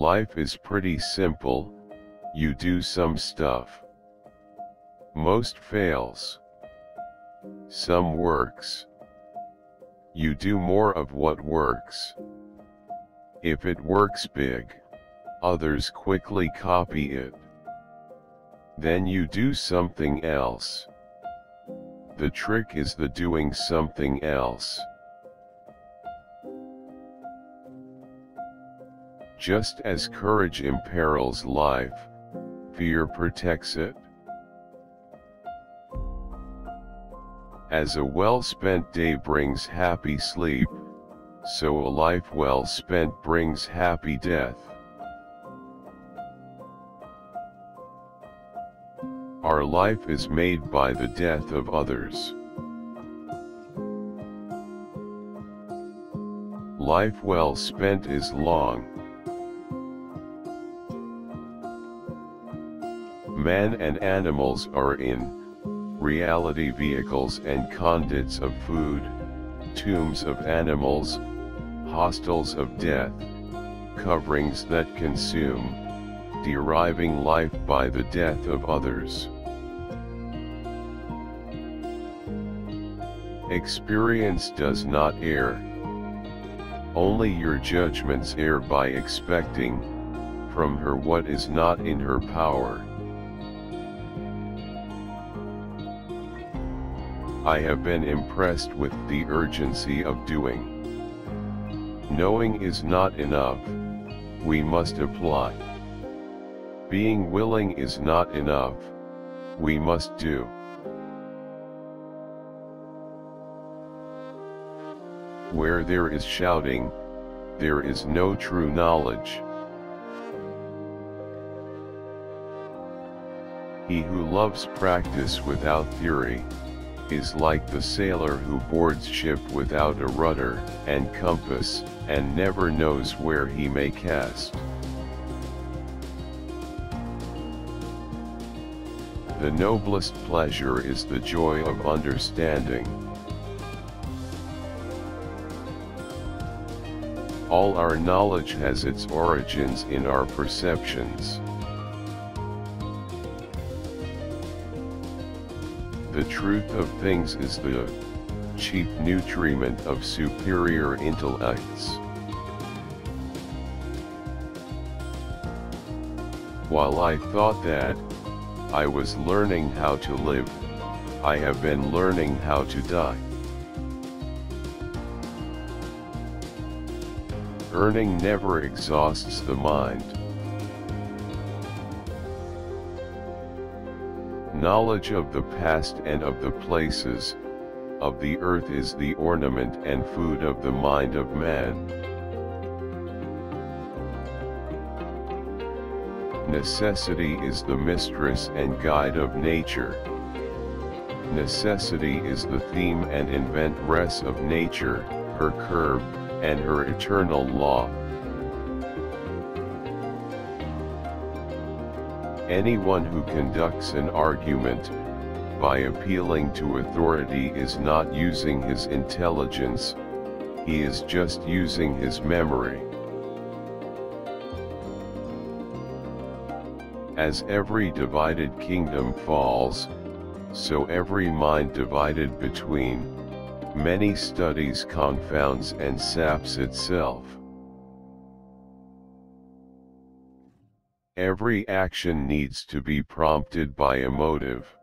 Life is pretty simple, you do some stuff. Most fails. Some works. You do more of what works. If it works big, others quickly copy it. Then you do something else. The trick is the doing something else. Just as courage imperils life, fear protects it. As a well-spent day brings happy sleep, so a life well spent brings happy death. Our life is made by the death of others. Life well spent is long. Man and animals are in reality vehicles and conduits of food, tombs of animals, hostels of death, coverings that consume, deriving life by the death of others. Experience does not err. Only your judgments err by expecting from her what is not in her power. I have been impressed with the urgency of doing. Knowing is not enough, we must apply. Being willing is not enough, we must do. Where there is shouting, there is no true knowledge. He who loves practice without theory is like the sailor who boards ship without a rudder and compass, and never knows where he may cast. The noblest pleasure is the joy of understanding. All our knowledge has its origins in our perceptions. The truth of things is the cheap nutriment of superior intellects. While I thought that I was learning how to live, I have been learning how to die. Earning never exhausts the mind. Knowledge of the past and of the places of the earth is the ornament and food of the mind of man. Necessity is the mistress and guide of nature. Necessity is the theme and inventress of nature, her curb, and her eternal law. Anyone who conducts an argument by appealing to authority is not using his intelligence, he is just using his memory. As every divided kingdom falls, so every mind divided between many studies confounds and saps itself. Every action needs to be prompted by a motive.